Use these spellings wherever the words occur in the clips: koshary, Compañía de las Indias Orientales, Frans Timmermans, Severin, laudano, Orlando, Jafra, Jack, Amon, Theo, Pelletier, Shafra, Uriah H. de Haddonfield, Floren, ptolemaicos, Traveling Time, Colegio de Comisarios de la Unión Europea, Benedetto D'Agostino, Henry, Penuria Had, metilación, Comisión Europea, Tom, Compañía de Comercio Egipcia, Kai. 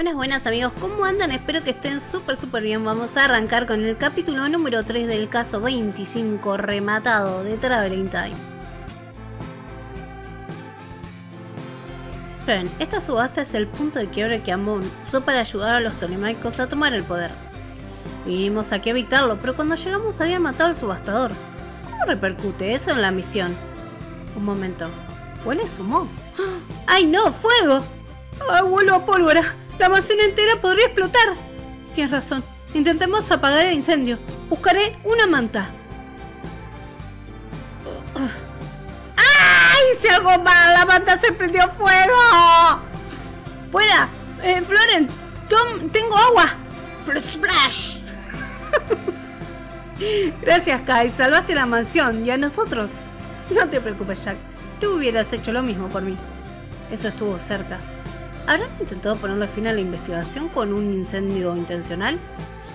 Buenas, buenas amigos, ¿cómo andan? Espero que estén súper, súper bien. Vamos a arrancar con el capítulo número 3 del caso 25 rematado de Traveling Time. Floren, esta subasta es el punto de quiebre que Amon usó para ayudar a los ptolemaicos a tomar el poder. Vinimos aquí a evitarlo, pero cuando llegamos habían matado al subastador. ¿Cómo repercute eso en la misión? Un momento, huele sumó. ¡Ay no, fuego! ¡Ay, vuelo a pólvora! ¡La mansión entera podría explotar! Tienes razón. Intentemos apagar el incendio. Buscaré una manta. ¡Ay! ¡Hice algo mal! ¡La manta se prendió fuego! ¡Fuera! Floren, Tom, tengo agua. ¡Splash! Gracias, Kai. Salvaste la mansión y a nosotros. No te preocupes, Jack. Tú hubieras hecho lo mismo por mí. Eso estuvo cerca. ¿Habrán intentado ponerle fin a la investigación con un incendio intencional?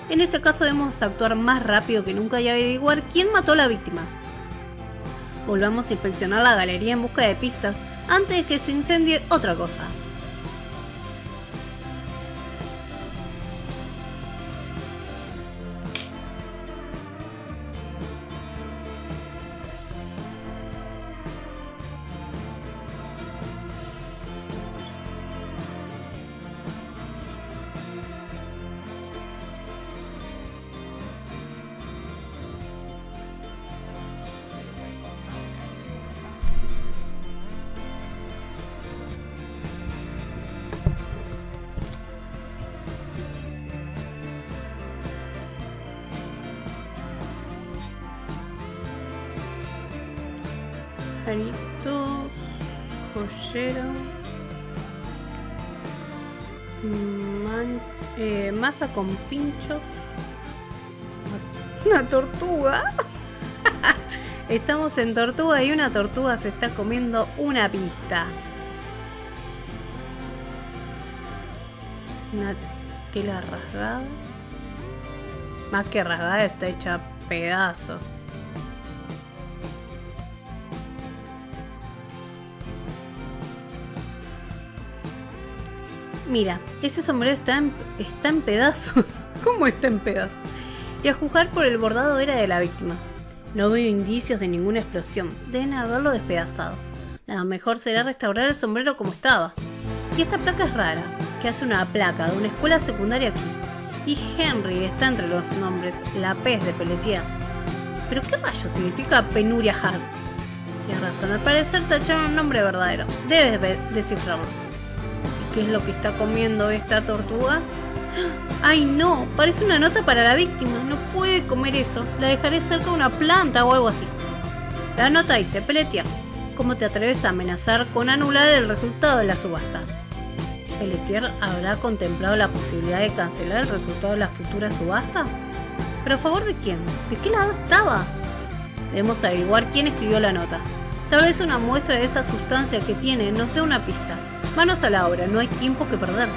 En ese caso debemos actuar más rápido que nunca y averiguar quién mató a la víctima. Volvamos a inspeccionar la galería en busca de pistas antes de que se incendie otra cosa. Palitos, joyero, masa con pinchos, una tortuga. Estamos en Tortuga y una tortuga se está comiendo una pista. Una tela rasgada. Más que rasgada, está hecha a pedazos. Mira, ese sombrero está en pedazos. ¿Cómo está en pedazos? Y a juzgar por el bordado era de la víctima. No veo indicios de ninguna explosión. Deben haberlo despedazado. Lo mejor será restaurar el sombrero como estaba. Y esta placa es rara. Que hace una placa de una escuela secundaria aquí. Y Henry está entre los nombres. La P de Pelletier. ¿Pero qué rayos significa Penuria Had? Tienes razón. Al parecer tacharon un nombre verdadero. Debes descifrarlo. ¿Qué es lo que está comiendo esta tortuga? ¡Ay no! Parece una nota para la víctima. No puede comer eso. La dejaré cerca de una planta o algo así. La nota dice: Pelletier, ¿cómo te atreves a amenazar con anular el resultado de la subasta? ¿Pelletier habrá contemplado la posibilidad de cancelar el resultado de la futura subasta? ¿Pero a favor de quién? ¿De qué lado estaba? Debemos averiguar quién escribió la nota. Tal vez una muestra de esa sustancia que tiene nos dé una pista. Manos a la obra, no hay tiempo que perder.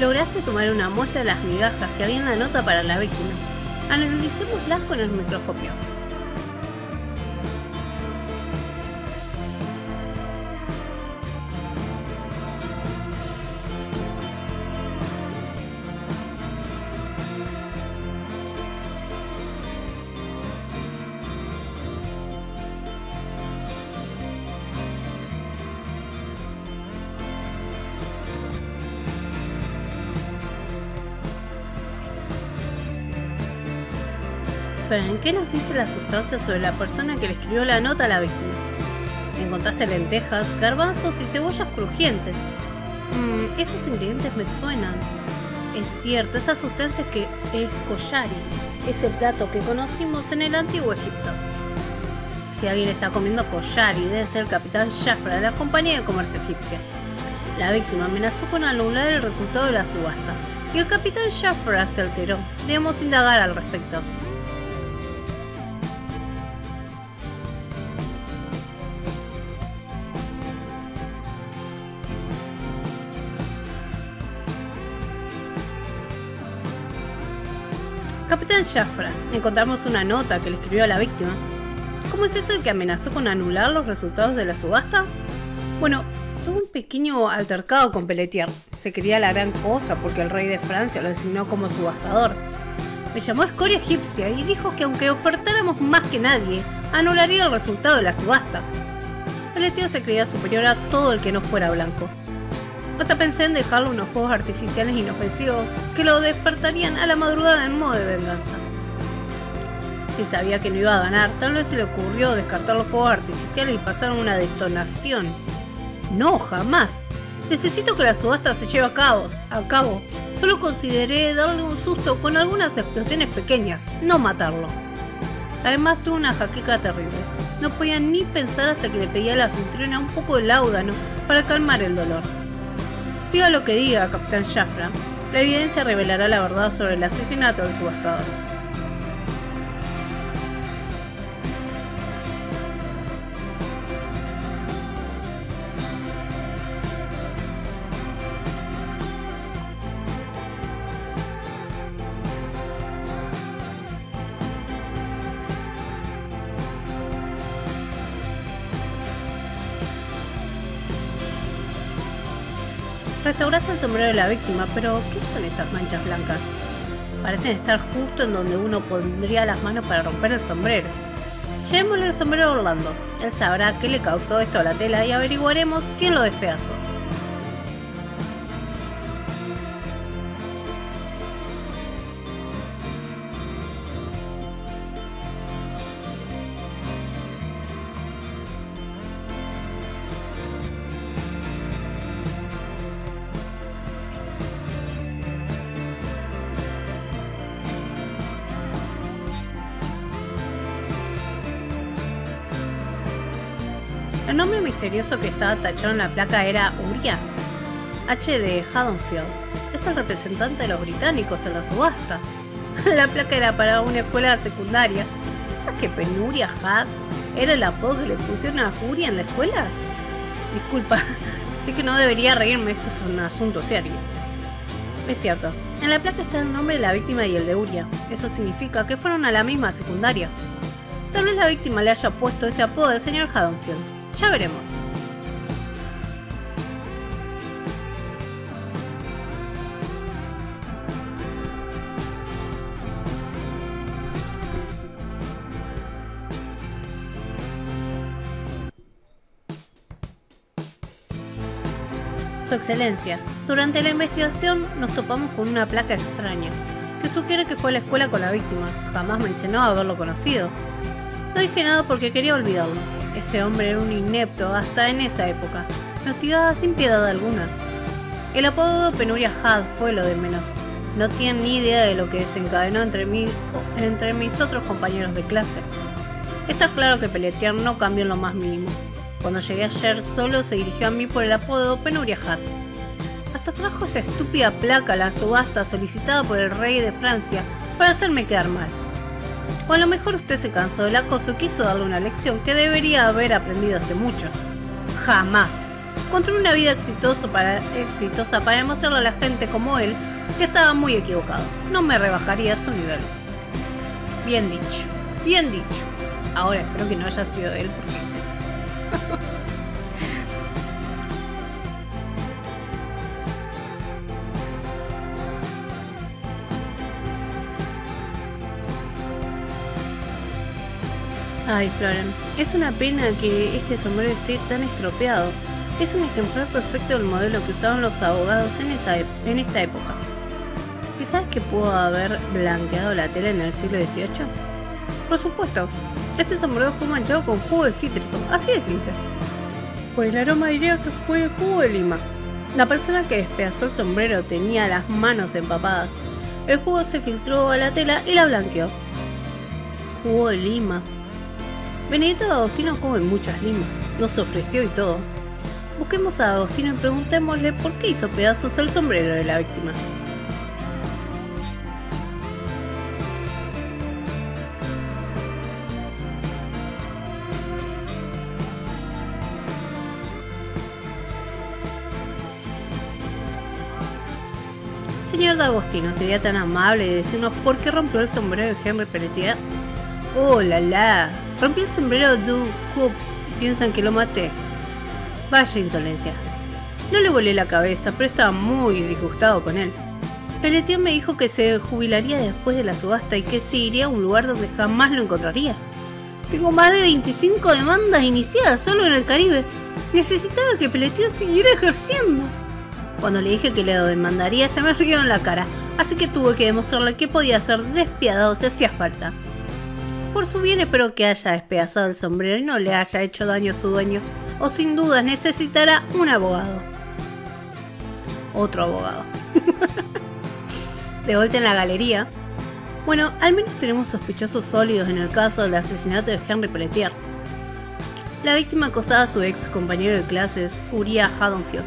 Lograste tomar una muestra de las migajas que había en la nota para la víctima. Analicémoslas con el microscopio. ¿En qué nos dice la sustancia sobre la persona que le escribió la nota a la víctima? Encontraste lentejas, garbanzos y cebollas crujientes. Esos ingredientes me suenan. Es cierto, esa sustancia que es koshary, ese plato que conocimos en el antiguo Egipto. Si alguien está comiendo koshary, debe ser el capitán Jafra de la Compañía de Comercio Egipcia. La víctima amenazó con anular el resultado de la subasta y el capitán Jafra se alteró. Debemos indagar al respecto. Capitán Shafra, encontramos una nota que le escribió a la víctima. ¿Cómo es eso de que amenazó con anular los resultados de la subasta? Bueno, tuvo un pequeño altercado con Pelletier. Se quería la gran cosa porque el rey de Francia lo designó como subastador. Me llamó escoria egipcia y dijo que aunque ofertáramos más que nadie, anularía el resultado de la subasta. Pelletier se creía superior a todo el que no fuera blanco. Hasta pensé en dejarle unos fuegos artificiales inofensivos que lo despertarían a la madrugada en modo de venganza. Si sabía que no iba a ganar, tal vez se le ocurrió descartar los fuegos artificiales y pasar a una detonación. No, jamás. Necesito que la subasta se lleve a cabo. Solo consideré darle un susto con algunas explosiones pequeñas, no matarlo. Además tuve una jaqueca terrible. No podía ni pensar hasta que le pedí a la anfitriona un poco de laudano para calmar el dolor. Diga lo que diga, Capitán Shafra, la evidencia revelará la verdad sobre el asesinato del subastador. Restauraste el sombrero de la víctima, pero ¿qué son esas manchas blancas? Parecen estar justo en donde uno pondría las manos para romper el sombrero. Llevémosle el sombrero a Orlando. Él sabrá qué le causó esto a la tela y averiguaremos quién lo despedazó. El nombre misterioso que estaba tachado en la placa era Uriah H. de Haddonfield. Es el representante de los británicos en la subasta. La placa era para una escuela secundaria. ¿Sabes que Penuria Had era el apodo que le pusieron a Uriah en la escuela? Disculpa, así que no debería reírme, esto es un asunto serio. Es cierto, en la placa está el nombre de la víctima y el de Uriah. Eso significa que fueron a la misma secundaria. Tal vez la víctima le haya puesto ese apodo al señor Haddonfield. Ya veremos. Su Excelencia, durante la investigación nos topamos con una placa extraña, que sugiere que fue a la escuela con la víctima. Jamás mencionó haberlo conocido. No dije nada porque quería olvidarlo. Ese hombre era un inepto hasta en esa época, nos tiraba sin piedad alguna. El apodo Penuria Had fue lo de menos. No tienen ni idea de lo que desencadenó entre mis otros compañeros de clase. Está claro que Pelletier no cambió en lo más mínimo. Cuando llegué ayer solo se dirigió a mí por el apodo Penuria Had. Hasta trajo esa estúpida placa a la subasta solicitada por el rey de Francia para hacerme quedar mal. O a lo mejor usted se cansó del acoso y quiso darle una lección que debería haber aprendido hace mucho. Jamás. Construyó una vida exitosa para demostrarle a la gente como él que estaba muy equivocado. No me rebajaría a su nivel. Bien dicho. Bien dicho. Ahora espero que no haya sido de él porque... Ay, Floren, es una pena que este sombrero esté tan estropeado. Es un ejemplar perfecto del modelo que usaban los abogados en esta época. ¿Y sabes que pudo haber blanqueado la tela en el siglo XVIII? Por supuesto, este sombrero fue manchado con jugo de cítrico, así de simple. Por el aroma diría que fue jugo de lima. La persona que despedazó el sombrero tenía las manos empapadas. El jugo se filtró a la tela y la blanqueó. Jugo de lima. Benedetto D'Agostino come muchas limas, nos ofreció y todo. Busquemos a D'Agostino y preguntémosle por qué hizo pedazos el sombrero de la víctima. señor D'Agostino sería tan amable de decirnos por qué rompió el sombrero de Henry Pelletier? ¡Oh, la la! Rompí el sombrero de un cop. Piensan que lo maté. Vaya insolencia. No le volé la cabeza, pero estaba muy disgustado con él. Pelletier me dijo que se jubilaría después de la subasta y que se iría a un lugar donde jamás lo encontraría. Tengo más de 25 demandas iniciadas solo en el Caribe. Necesitaba que Pelletier siguiera ejerciendo. Cuando le dije que le demandaría, se me rió en la cara, así que tuve que demostrarle que podía ser despiadado si hacía falta. Por su bien, espero que haya despedazado el sombrero y no le haya hecho daño a su dueño, o sin dudas necesitará un abogado. Otro abogado. De vuelta en la galería. Bueno, al menos tenemos sospechosos sólidos en el caso del asesinato de Henry Pelletier. La víctima acosaba a su ex compañero de clases, Uriah Haddonfield.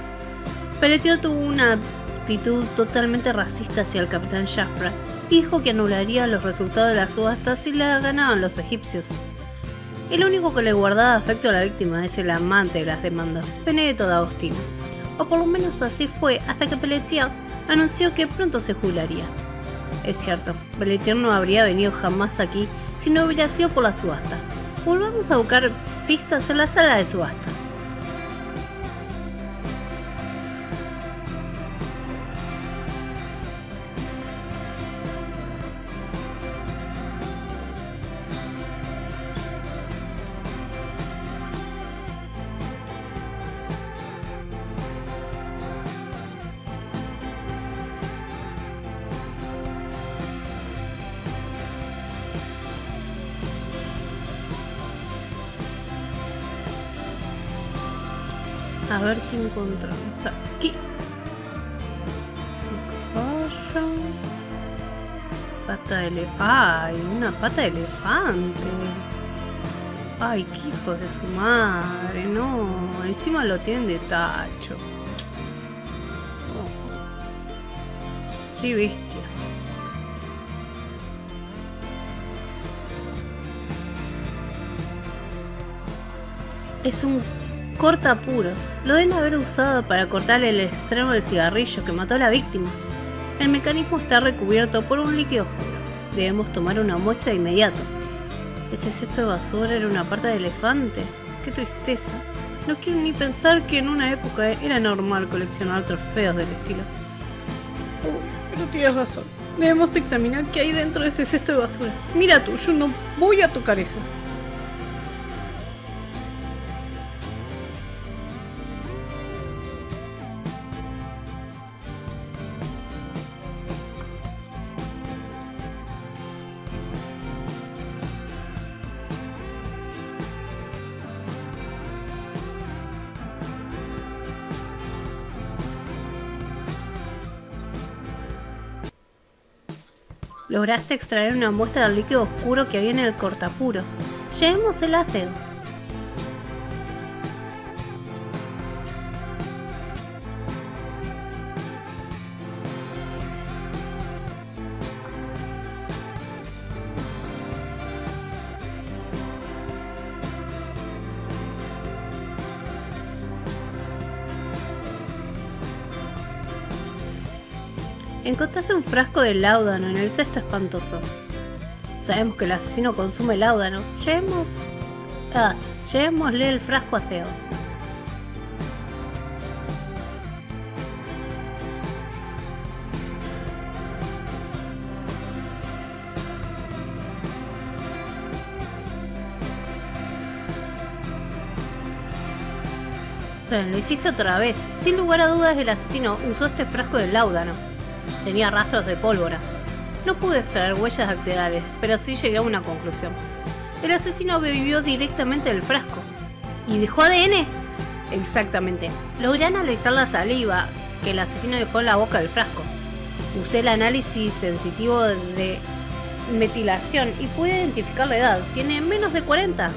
Pelletier tuvo una actitud totalmente racista hacia el capitán Jafra y dijo que anularía los resultados de la subasta si la ganaban los egipcios. El único que le guardaba afecto a la víctima es el amante de las demandas, Benedetto D'Agostino, o por lo menos así fue hasta que Pelletier anunció que pronto se jubilaría. Es cierto, Pelletier no habría venido jamás aquí si no hubiera sido por la subasta. Volvamos a buscar pistas en la sala de subastas. A ver qué encontramos aquí. Pata de elefante. ¡Ay! Una pata de elefante. ¡Ay, qué hijo de su madre! No, encima lo tienen de tacho. Oh. ¡Qué bestia! Es un cortapuros. Lo deben haber usado para cortar el extremo del cigarrillo que mató a la víctima. El mecanismo está recubierto por un líquido oscuro. Debemos tomar una muestra de inmediato. Ese cesto de basura era una pata de elefante. ¡Qué tristeza! No quiero ni pensar que en una época era normal coleccionar trofeos del estilo. Pero tienes razón. Debemos examinar qué hay dentro de ese cesto de basura. Mira tú, yo no voy a tocar eso. Lograste extraer una muestra del líquido oscuro que había en el cortapuros. Llevemos el ácido. Encontraste un frasco de laudano en el cesto espantoso. Sabemos que el asesino consume laudano. Llevémosle el frasco a Theo. Lo hiciste otra vez. Sin lugar a dudas, el asesino usó este frasco de laudano. Tenía rastros de pólvora. No pude extraer huellas dactilares, pero sí llegué a una conclusión. El asesino bebió directamente del frasco. ¿Y dejó ADN? Exactamente. Logré analizar la saliva que el asesino dejó en la boca del frasco. Usé el análisis sensitivo de metilación y pude identificar la edad. Tiene menos de 40.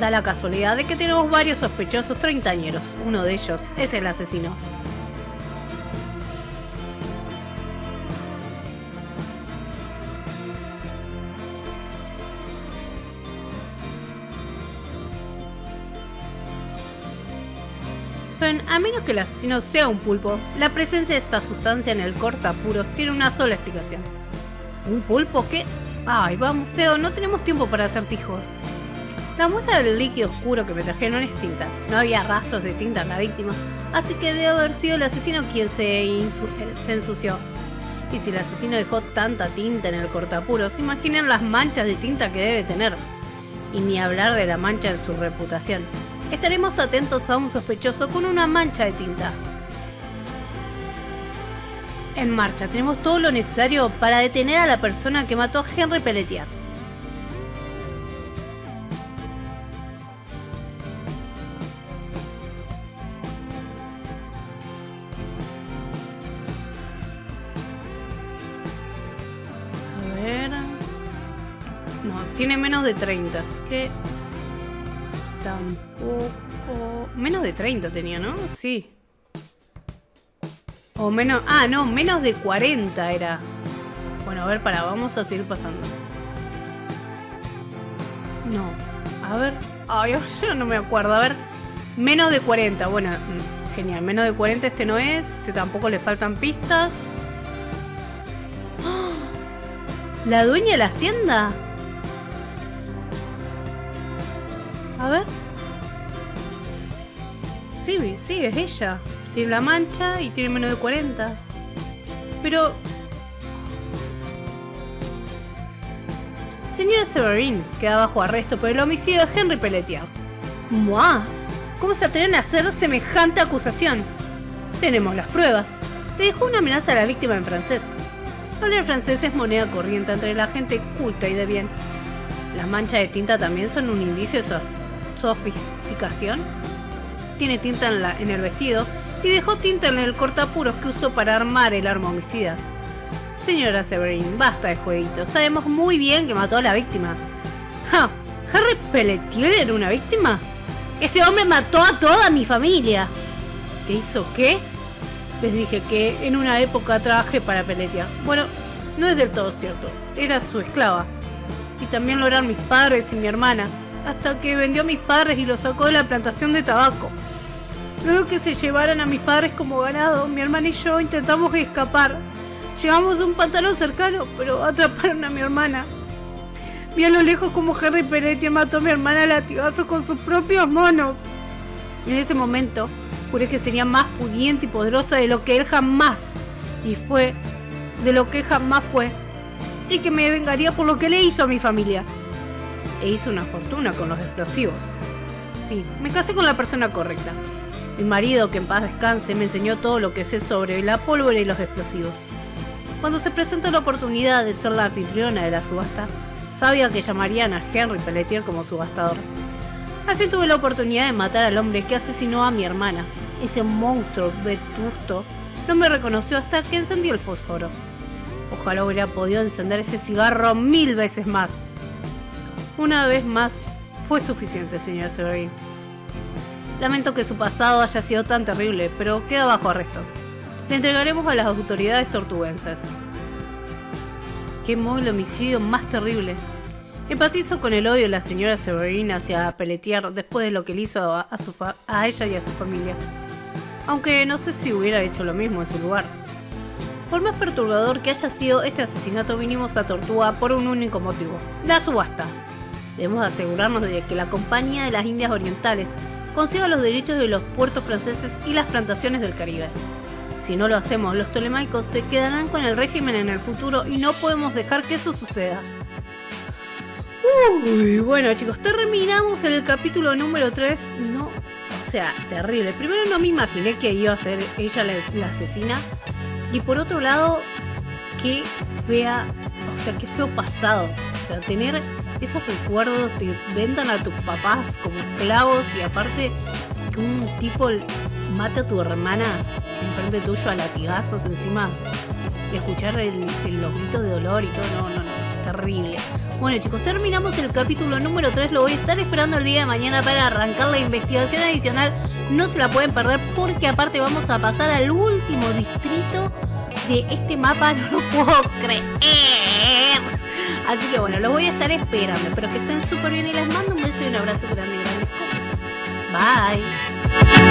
Da la casualidad de que tenemos varios sospechosos treintañeros. Uno de ellos es el asesino. Floren, a menos que el asesino sea un pulpo, la presencia de esta sustancia en el cortapuros tiene una sola explicación. ¿Un pulpo? ¿Qué? Ay, vamos, Theo, no tenemos tiempo para acertijos. La muestra del líquido oscuro que me trajeron es tinta. No había rastros de tinta en la víctima, así que debe haber sido el asesino quien se ensució. Y si el asesino dejó tanta tinta en el cortapuros, imaginen las manchas de tinta que debe tener. Y ni hablar de la mancha en su reputación. Estaremos atentos a un sospechoso con una mancha de tinta. En marcha, tenemos todo lo necesario para detener a la persona que mató a Henry Pelletier. Tiene menos de 30, así que tampoco... Menos de 30 tenía, ¿no? Sí. O menos... Ah, no, menos de 40 era. Bueno, a ver, pará, vamos a seguir pasando. No, a ver... Ay, yo no me acuerdo, a ver. Menos de 40, bueno, genial. Menos de 40 este no es, este tampoco le faltan pistas. ¡Oh! ¿La dueña de la hacienda? A ver. Sí, sí, es ella. Tiene la mancha y tiene menos de 40. Pero... Señora Severin queda bajo arresto por el homicidio de Henry Pelletier. ¡Mua! ¿Cómo se atreven a hacer semejante acusación? Tenemos las pruebas. Le dejó una amenaza a la víctima en francés. Hablar francés es moneda corriente entre la gente culta y de bien. Las manchas de tinta también son un indicio de sofisticación. Tiene tinta en el vestido y dejó tinta en el cortapuros que usó para armar el arma homicida. Señora Severin, basta de jueguitos. Sabemos muy bien que mató a la víctima. ¿Ja? ¿Henry Pelletier era una víctima? ¡Ese hombre mató a toda mi familia! ¿Qué hizo qué? Les dije que en una época trabajé para Pelletier. Bueno, no es del todo cierto. Era su esclava. Y también lo eran mis padres y mi hermana. Hasta que vendió a mis padres y los sacó de la plantación de tabaco. Luego que se llevaran a mis padres como ganado, mi hermana y yo intentamos escapar. Llegamos a un pantano cercano, pero atraparon a mi hermana. Vi a lo lejos como Henry Pelletier mató a mi hermana a latigazos con sus propios monos. En ese momento, juré que sería más pudiente y poderosa de lo que él jamás. Y fue de lo que jamás fue. Y que me vengaría por lo que le hizo a mi familia. E hizo una fortuna con los explosivos. Sí, me casé con la persona correcta. Mi marido, que en paz descanse, me enseñó todo lo que sé sobre la pólvora y los explosivos. Cuando se presentó la oportunidad de ser la anfitriona de la subasta, sabía que llamarían a Henry Pelletier como subastador. Al fin tuve la oportunidad de matar al hombre que asesinó a mi hermana. Ese monstruo vetusto no me reconoció hasta que encendí el fósforo. Ojalá hubiera podido encender ese cigarro 1000 veces más. Una vez más fue suficiente, señor Severin. Lamento que su pasado haya sido tan terrible, pero queda bajo arresto. Le entregaremos a las autoridades tortuguenses. Qué móvil de homicidio más terrible. Empatizo con el odio de la señora Severin hacia Pelletier después de lo que le hizo a ella y a su familia. Aunque no sé si hubiera hecho lo mismo en su lugar. Por más perturbador que haya sido este asesinato, vinimos a Tortuga por un único motivo: la subasta. Debemos asegurarnos de que la Compañía de las Indias Orientales consiga los derechos de los puertos franceses y las plantaciones del Caribe. Si no lo hacemos, los ptolemaicos se quedarán con el régimen en el futuro y no podemos dejar que eso suceda. Uy, bueno chicos, terminamos el capítulo número 3. No, o sea, terrible. Primero no me imaginé que iba a ser ella la asesina. Y por otro lado, qué fea, o sea, qué feo pasado. O sea, tener esos recuerdos, te vendan a tus papás como esclavos y aparte que un tipo mata a tu hermana enfrente tuyo a latigazos encima y escuchar los gritos de dolor y todo, no, terrible. Bueno chicos, terminamos el capítulo número 3, lo voy a estar esperando el día de mañana para arrancar la investigación adicional. No se la pueden perder porque aparte vamos a pasar al último distrito de este mapa. No lo puedo creer. Así que bueno, lo voy a estar esperando. Espero que estén súper bien y les mando un beso y un abrazo grande. Bye.